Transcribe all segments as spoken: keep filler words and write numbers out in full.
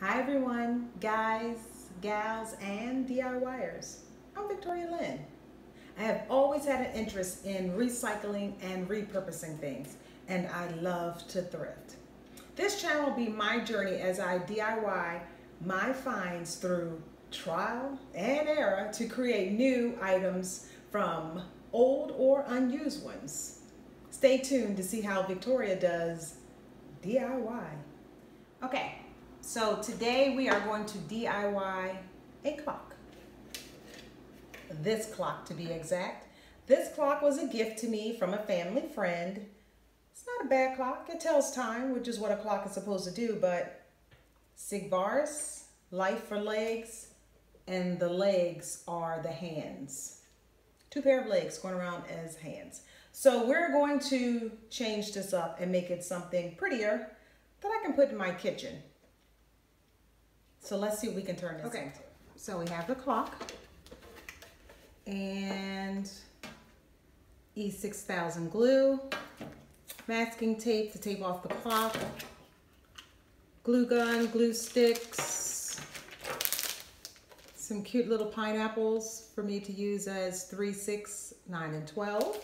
Hi everyone, guys, gals, and DIYers. I'm Victoria Lynn. I have always had an interest in recycling and repurposing things, and I love to thrift. This channel will be my journey as I D I Y my finds through trial and error to create new items from old or unused ones. Stay tuned to see how Victoria does D I Y. Okay, so today we are going to D I Y a clock. This clock, to be exact. This clock was a gift to me from a family friend. It's not a bad clock. It tells time, which is what a clock is supposed to do, but Sigvars, life for legs, and the legs are the hands. Two pair of legs going around as hands. So we're going to change this up and make it something prettier that I can put in my kitchen. So let's see what we can turn this okay. into. So we have the clock and E six thousand glue, masking tape to tape off the clock, glue gun, glue sticks, some cute little pineapples for me to use as three, six, nine, and twelve.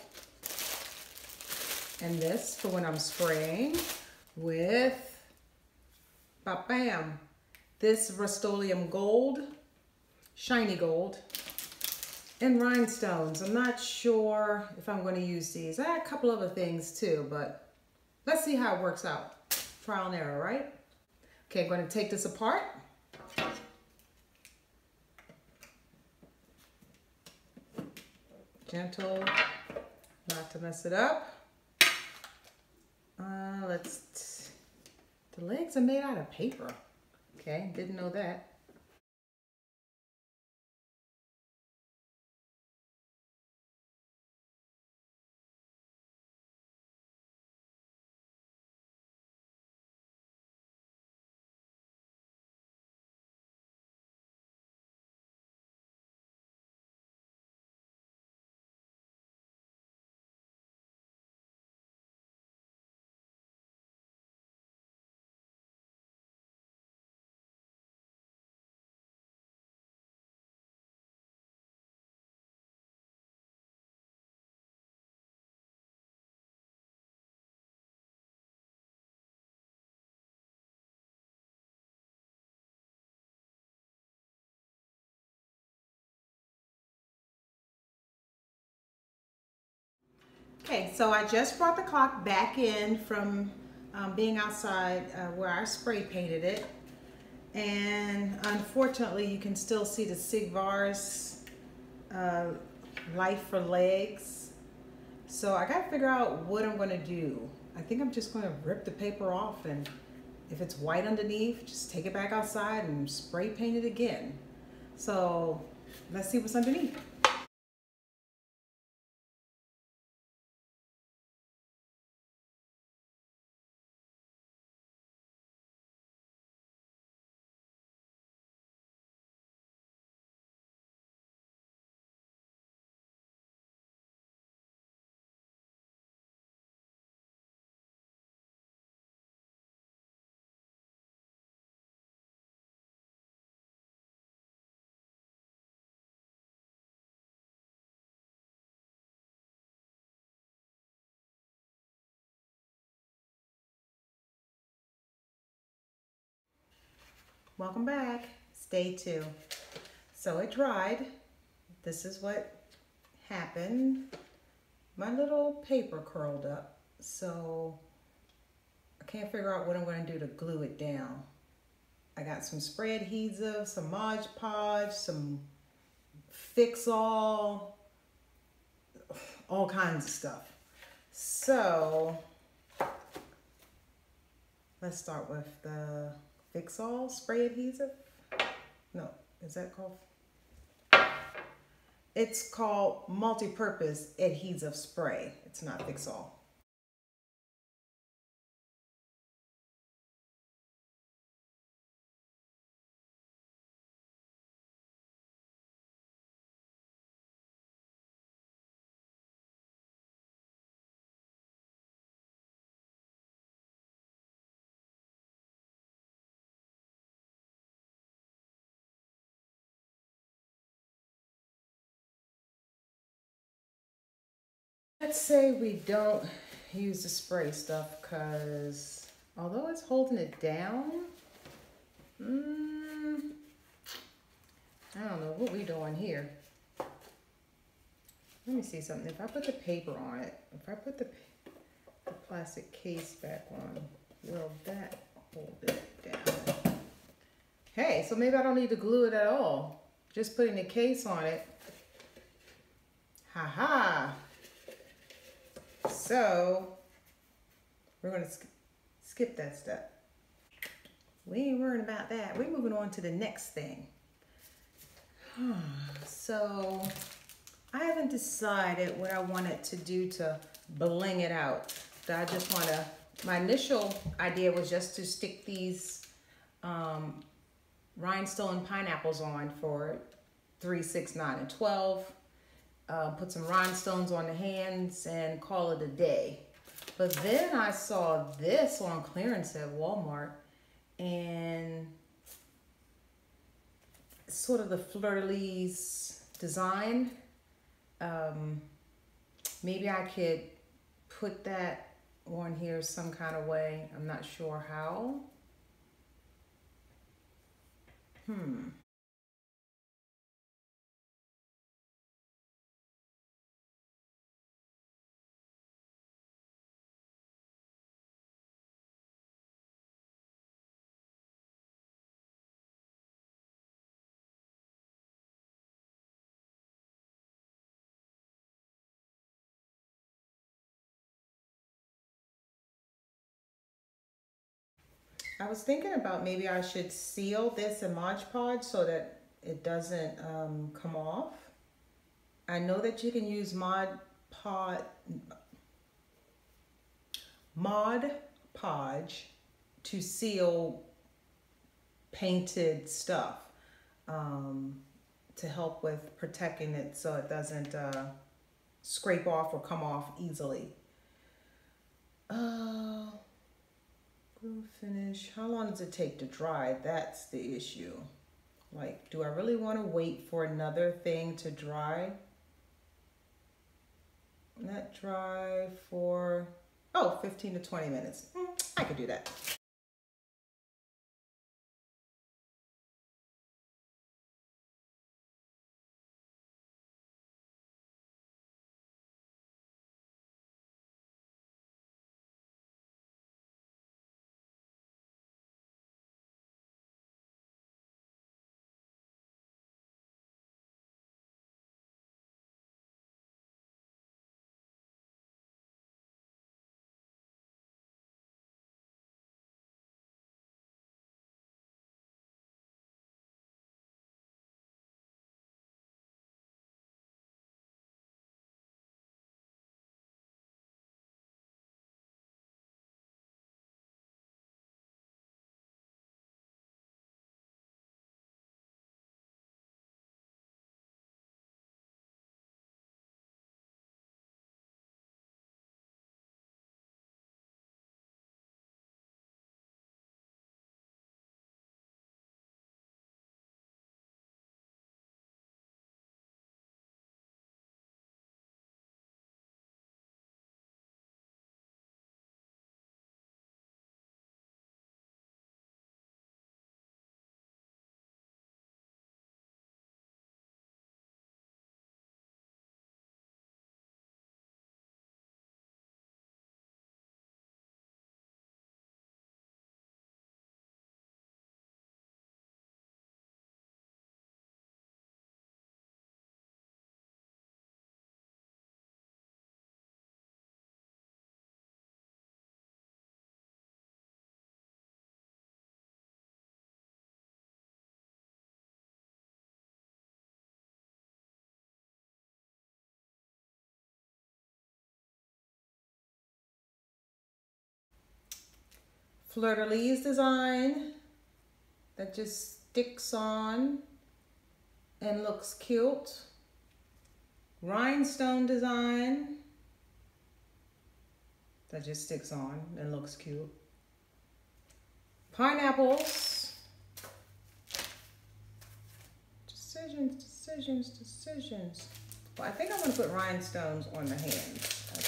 And this for when I'm spraying with ba-bam, this Rust-Oleum gold, shiny gold, and rhinestones. I'm not sure if I'm going to use these. I had a couple other things too, but let's see how it works out. Trial and error, right? Okay, I'm going to take this apart. Gentle, not to mess it up. Uh, let's, the legs are made out of paper. Okay, didn't know that. Okay, so I just brought the clock back in from um, being outside uh, where I spray painted it. And unfortunately, you can still see the Sigvars uh, life for legs. So I gotta figure out what I'm gonna do. I think I'm just gonna rip the paper off, and if it's white underneath, just take it back outside and spray paint it again. So let's see what's underneath. Welcome back, stay tuned. So it dried. This is what happened. My little paper curled up, so I can't figure out what I'm gonna do to glue it down. I got some spray adhesive, some Mod Podge, some Fix-All, all kinds of stuff. So let's start with the Fix-All spray adhesive? No, is that called? It's called multi-purpose adhesive spray. It's not Fix-All. Let's say we don't use the spray stuff because although it's holding it down, mm, I don't know what we doing here. Let me see something. If I put the paper on it, if I put the, the plastic case back on, will that hold it down? Hey, so maybe I don't need to glue it at all. Just putting the case on it. Haha. -ha. So we're gonna sk skip that step. We ain't worrying about that. We're moving on to the next thing. So I haven't decided what I wanted to do to bling it out. So I just want to, my initial idea was just to stick these um, rhinestone pineapples on for three, six, nine, and twelve. Uh, put some rhinestones on the hands and call it a day. But then I saw this on clearance at Walmart, and sort of the Fleur de Lis design. Um, maybe I could put that on here some kind of way. I'm not sure how. Hmm. I was thinking about maybe I should seal this in Mod Podge so that it doesn't um, come off. I know that you can use Mod Pod, Mod Podge to seal painted stuff um, to help with protecting it so it doesn't uh, scrape off or come off easily. Uh, Finish. How long does it take to dry? That's the issue. Like, do I really want to wait for another thing to dry? Not dry for, oh, fifteen to twenty minutes. Mm, I could do that. Fleur de Lis design that just sticks on and looks cute. Rhinestone design that just sticks on and looks cute. Pineapples. Decisions, decisions, decisions. Well, I think I'm gonna put rhinestones on the hands. I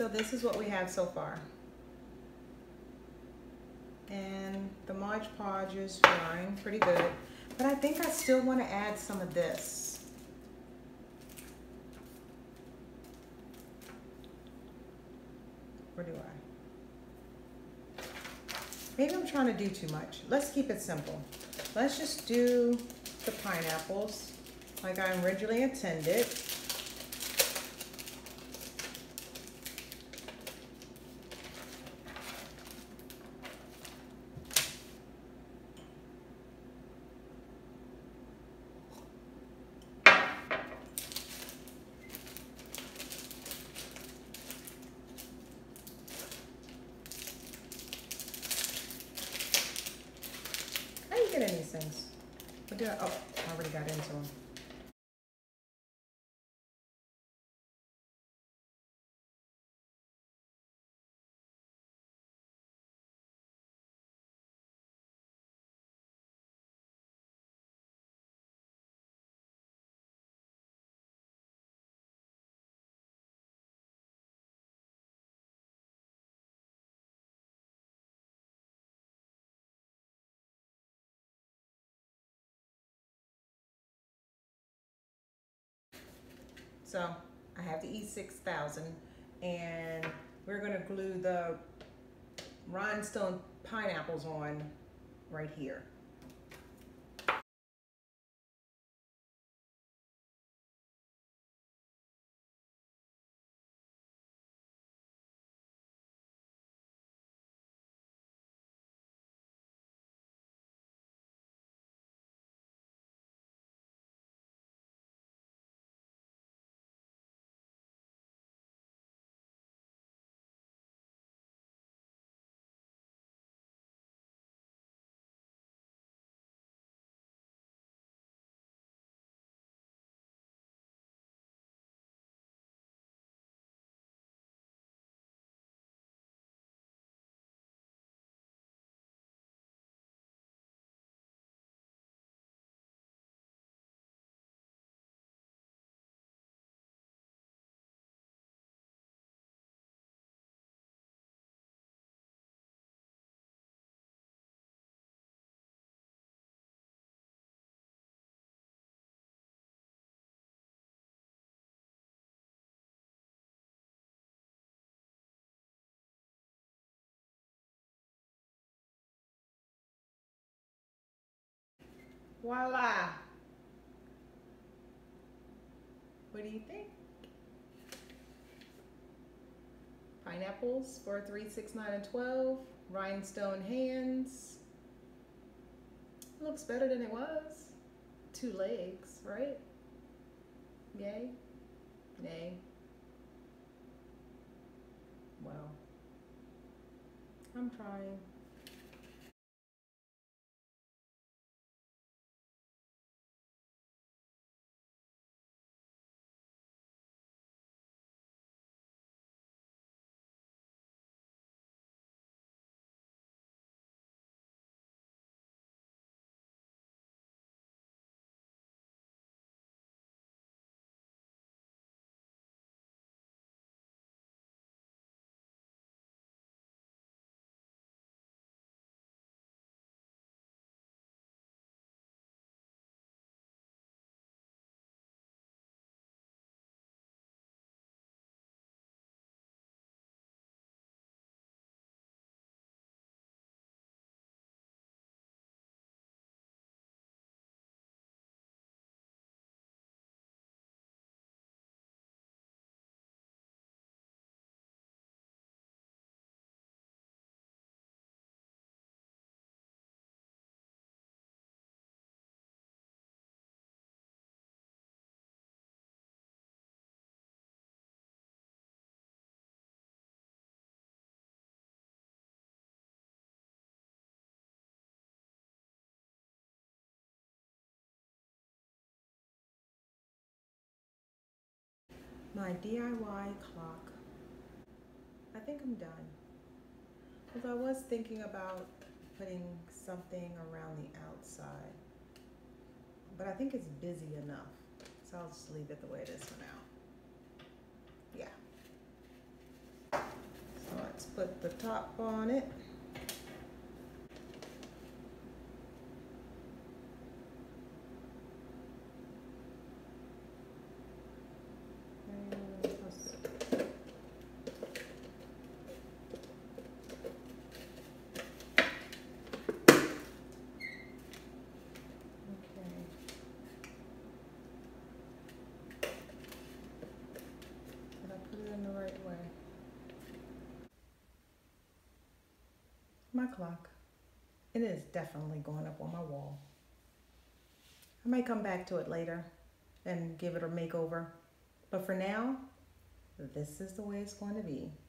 So this is what we have so far. And the Mod Podge is drying pretty good. But I think I still want to add some of this. Or do I? Maybe I'm trying to do too much. Let's keep it simple. Let's just do the pineapples like I originally intended. Things. What did I, oh, I already got into them. So I have the E six thousand and we're gonna glue the rhinestone pineapples on right here. Voila! What do you think? Pineapples for three, six, nine, and twelve. Rhinestone hands. Looks better than it was. Two legs, right? Yay? Nay? Well, I'm trying. My D I Y clock. I think I'm done. Although I was thinking about putting something around the outside, but I think it's busy enough. So I'll just leave it the way it is for now. Yeah. Let's put the top on it. My clock, it is definitely going up on my wall. I might come back to it later and give it a makeover, but for now, this is the way it's going to be.